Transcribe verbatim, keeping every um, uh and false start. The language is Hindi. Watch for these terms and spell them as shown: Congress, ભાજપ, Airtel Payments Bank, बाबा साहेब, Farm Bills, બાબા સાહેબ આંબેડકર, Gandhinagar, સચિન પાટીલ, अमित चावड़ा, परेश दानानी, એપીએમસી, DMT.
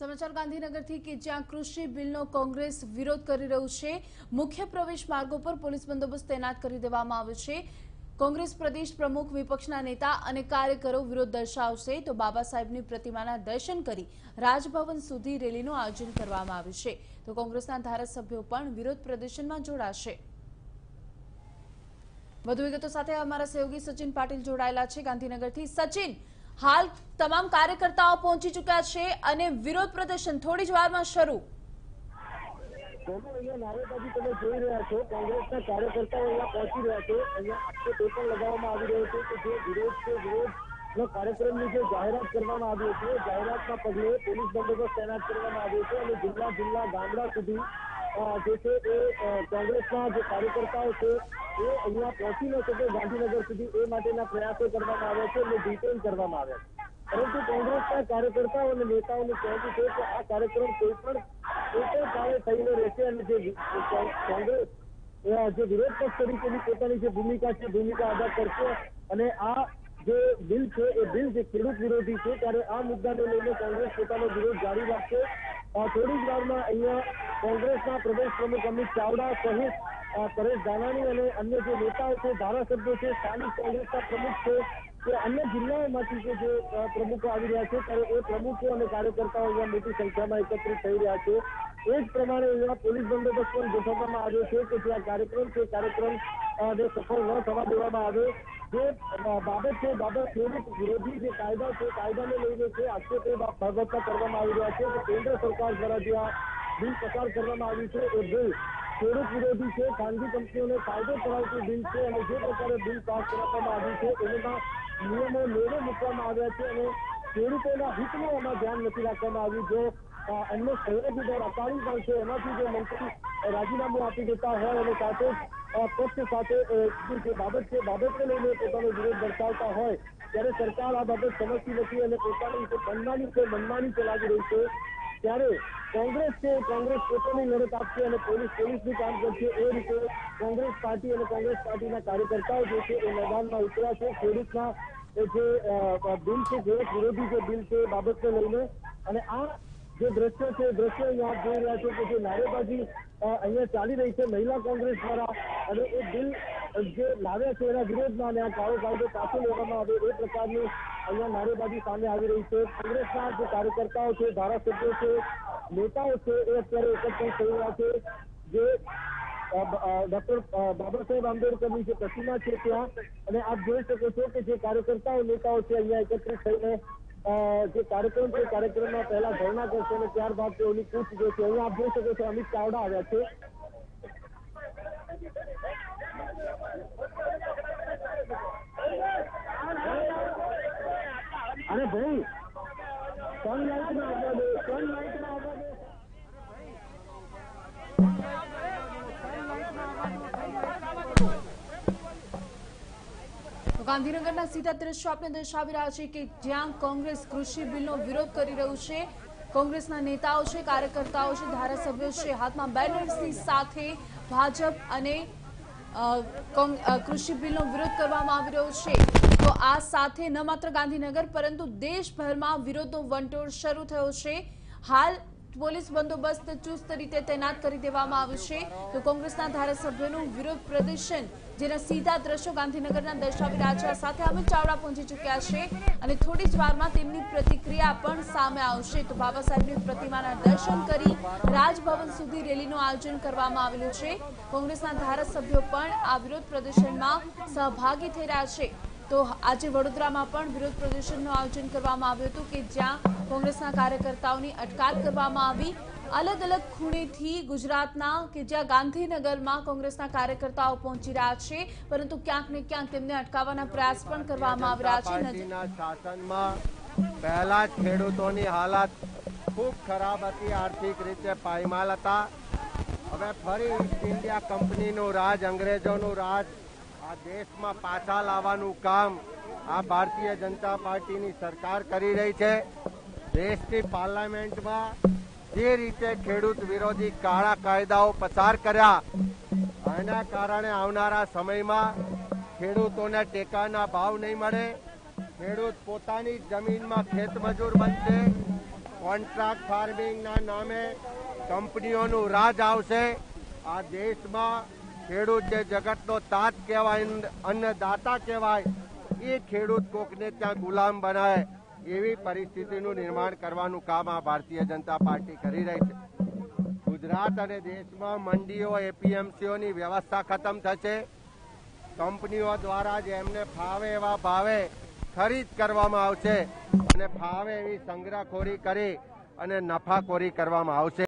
સમાચાર ગાંધીનગરથી કે જ્યાં કૃષિ બિલનો કોંગ્રેસ વિરોધ કરી રહ્યું છે। મુખ્ય પ્રવેશ માર્ગો પર પોલીસ બંદોબસ્ત તૈનાત કરી દેવામાં આવ્યો છે। કોંગ્રેસ પ્રદેશ પ્રમુખ વિપક્ષના નેતા અને કાર્યકરો વિરોધ દર્શાવશે તો બાબા સાહેબની પ્રતિમાના દર્શન કરી રાજભવન સુધી રેલીનું આયોજન કરવામાં આવ્યું છે। તો કોંગ્રેસના ધારાસભ્યો પણ વિરોધ પ્રદર્શનમાં જોડાશે। વધુ વિગતો સાથે અમારા સહયોગી સચિન પાટીલ જોડાયેલા છે ગાંધીનગરથી। સચિન, हाल तमाम कार्यकर्ताओं पहुंची चुक्या छे अने विरोध प्रदर्शन थोड़ी ज वारमां शरू। नारेबाजी तमे जोई रह्या छो, कांग्रेसना कार्यकर्ताओ अहींया पहोंची रह्या छे। अहींया आखो टेपण लगाववामां आवी रह्यो छे के जे विरोध छे विरोधनो कार्यक्रमनी जे जाहेरात करवामां आवी छे, जाहेरातना पगले पोलीस बंदोबस्त तैनात करवामां आव्यो छे अने जिल्ला जिल्ला गामडा सुधी जे छे ए कांग्रेसना जे कार्यकर्ताओ छे ये अहिया पहुंची न सके गांधीनगर सुधी ए माटेना प्रयासों करवामां आव्या छे अने डिटेन करवामां आव्या छे। परंतु कांग्रेसना कार्यकर्ताओं अने नेताओने कह्युं छे के आ कार्यक्रम कोईपण कोईपण काळे थईने रहेशे अने जे कांग्रेस जे विरोध पक्ष तरीकेनी पोतानी जे भूमिका छे भूमिका अदा करशे अने आ जे बिल छे ए बिल जे खेडूत विरोधी छे त्यारे आ मुद्दाने लईने कांग्रेस पोतानो विरोध जारी राखशे। थोड़ी ज वारमां अहिया कांग्रेसना प्रदेश प्रमुख अमित चावड़ा सहित परेश दानानी और अन्य जो नेताओं से धारासभ्यों से स्थानीय कांग्रेस का प्रमुख से अन्य जिलाओं में जो प्रमुखों आ रहा है तरह ए प्रमुखों और कार्यकर्ताओं अँ मोटी संख्या में एकत्रित थी रहा है। एज प्रमाण अँ पुलिस बंदोबस्त पर गोठववामां आव्यो छे कि जे आ कार्यक्रम से कार्यक्रम ने सफल न थवा देवामां आवे। जे बाबत छे बाबत खेडूत विरोधी जे कायदा छे कायदाने लईने जे आक्षेपो बाबतमां करवामां आवी रह्या छे कि केंद्र सरकार द्वारा जे आ बिल पसार करवामां आव्युं छे ए बिल खेडूत विरोधी है। खानगी कंपनीओं ने फायदो करावती बिल है और जो प्रकार बिल पास करना नियमों मेरे मूकवा खेडूतों हित में आम ध्यान नहीं रखा। जो एमने सहयोगी दर अटाड़ी पड़े एना जो मंत्री राजीनामु आपी देता है पक्ष साथ बाबत है बाबत ने लईने पोतानो विरोध दर्शावता हो त्यारे सरकार आ बाबत समझती नहीं और पोतानी मनमानी से मनमानी चलावी रही है। त्यारे कांग्रेस से कांग्रेस पोतानी लड़त आपसे और पुलिस पुलिस भी काम करते ए रीते कांग्रेस पार्टी और कांग्रेस पार्टी कार्यकर्ताओं जो है ये मैदान में उतरा है। खेडूतना जो बिल से खेडूत विरोधी जो बिल से बाबत ने लईने अने आ जो दृश्य है दृश्य अँ आप जोई रह्या छो कि जो नारेबाजी अँ चाली रही है महिला कांग्रेस द्वारा और ये बिल जो लाव्या छे एना विरोध में आ काळो कायदो पाछो लेवामां आवे ए प्रकारनी अँ नारेबाजी सामे आवी रही है। कांग्रेसना जो कार्यकर्ताओं से धारासभ्यो से नेताओं से अत्यारे एकत्रित थी रहा है। जो डॉक्टर बाबा साहेब आंबेडकर की प्रतिमा है त्या आप जी सको कि जो कार्यकर्ताओं नेताओं से अँ एकत्रित थी जो कार्यक्रम है कार्यक्रम में पहला धरना करते त्यारबाद कूच जो है अँ आप जी सको अमित चावड़ा आया है। अरे भाई सन लाइट में आवा दो सन लाइट में आवा दो तो गांधीनगरना सीधा दृश्य आपने दर्शावी रहा है कि ज्यां कांग्रेस कृषि बिलनो विरोध करी रह्यु छे। कांग्रेसना नेताओं से कार्यकर्ताओं से धारासभ्यो से हाथ में बेनर्सनी साथे भाजप अने कृषि बिलनो विरोध करवामां आवी रह्यो छे। तो आ साथे न मात्र गांधीनगर परंतु देशभर में विरोध वंटोळ शुरू थयो छे। हाल पुलिस बंदोबस्त चुस्त रीते तैनात करी देवामां आव्यो छे। तो कांग्रेसना धारासभ्योनुं विरोध प्रदर्शन जेना सीधा दृश्यो गांधीनगरना दर्शावी रह्या छे। साथे अमित चावड़ा पहोंची चुक्या छे अने थोड़ी ज वारमां तेमनी प्रतिक्रिया पण सामे आवशे। तो बाबा साहेबनी प्रतिमाना दर्शन करी राजभवन सुधी रेलीनुं आयोजन करवामां आवेलुं छे। कांग्रेसना धारासभ्यो पण आ विरोध प्रदर्शनमां सहभागी थई रह्या छे। तो आज वडोदरा में विरोध प्रदर्शन आयोजन करवामां आव्युं हतुं कि ज्यां कांग्रेसना कार्यकर्ताओं की अटकायत करवामां आवी। अलग अलग खूणे थी गुजरातना के ज्यां गांधीनगर में कांग्रेसना कार्यकर्ताओं पहोंची रह्या छे परंतु क्यांक ने क्यांक तेमने अटकाववाना प्रयास पण करवामां आवी रह्या छे। नजीकना शासनमां पहेला खेडूतोनी हालत खूब खराब हती, आर्थिक रीते पायमाल हता। हवे फरी इंडिया कंपनीनुं राज अंग्रेजोनुं राज आ देश में पाछा लावानुं काम आ भारतीय जनता पार्टी नी सरकार करी रही है। देश की पार्लामेंट में जे रीते खेडूत विरोधी काळा कायदाओ पसार कर्या एना कारणे आवनारा समय में खेडूतोने टेकाना भाव नहीं मळे, खेडूत पोतानी जमीन में खेतमजूर बनशे, કોન્ટ્રાક્ટ ફાર્મિંગના નામે કંપનીઓનું રાજ આવશે। આ દેશમાં ખેડૂત જે જગતનો તાત કહેવાય, અન્નદાતા કહેવાય, એ ખેડૂત કોકને ત્યાં ગુલામ બનાવે એવી પરિસ્થિતિનું નિર્માણ કરવાનું કામ આ ભારતીય જનતા પાર્ટી કરી રહી છે। ગુજરાત અને દેશમાં મંડીઓ એપીએમસીઓની વ્યવસ્થા ખતમ થશે। કંપનીઓ દ્વારા જેમને ફાવે એવા ભાવે ખરીદ કરવામાં આવશે અને ફાવે એવી સંગ્રહખોરી કરી અને નફાખોરી કરવામાં આવશે।